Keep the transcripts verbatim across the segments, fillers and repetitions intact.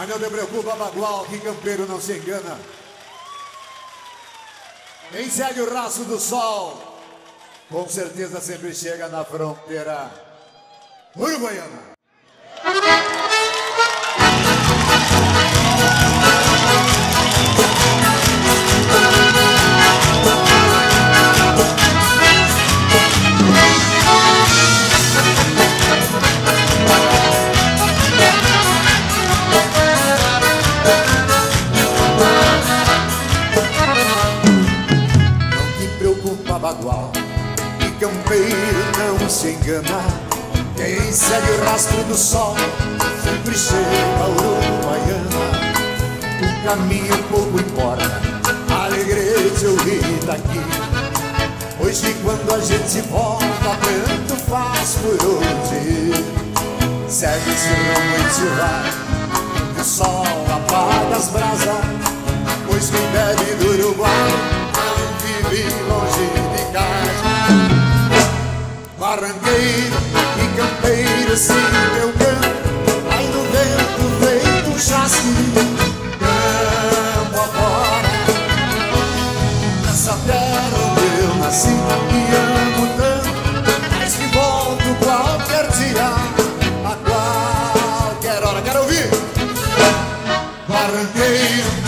Mas não te preocupa, Bagual, que campeiro não se engana. Quem segue o rastro do sol, com certeza sempre chega na fronteira uruguaiana. Bagual, e campeiro não se engana. Quem segue o rastro do sol sempre chega ao uruguaiana. O caminho pouco importa, alegrei-te ouvir daqui. Hoje quando a gente volta, tanto faz por onde ir. Segue-se o rumo e o sol apaga as brasas, pois quem bebe do Uruguai vive longe de casa. Barranqueiro e campeiro, se meu canto, ai no vento feito um chassi, campo afora, nessa terra onde eu nasci e amo tanto, mas que volto qualquer dia, a qualquer hora. Quero ouvir! Barranqueiro.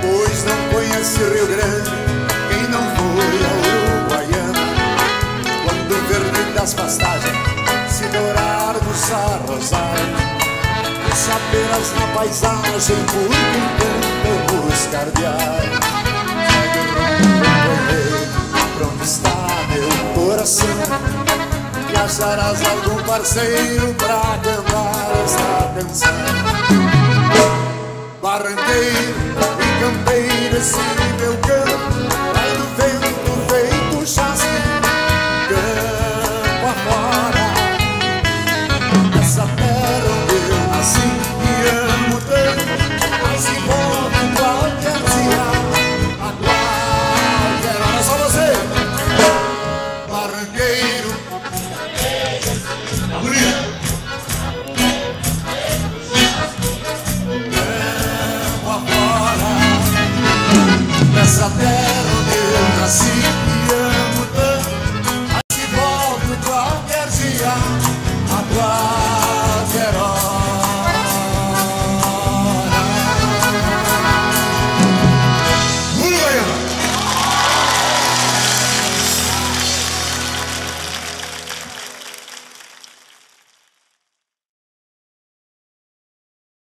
Pois não conhece o Rio Grande quem não foi ao Uruguaiana. Quando o verde das pastagens se dourarmos a rosário, deixa apenas na paisagem por enquanto os cardeais. Pra onde está meu coração, e acharás algum parceiro pra cantar esta canção. Barranqueiro e campeiro, esse meu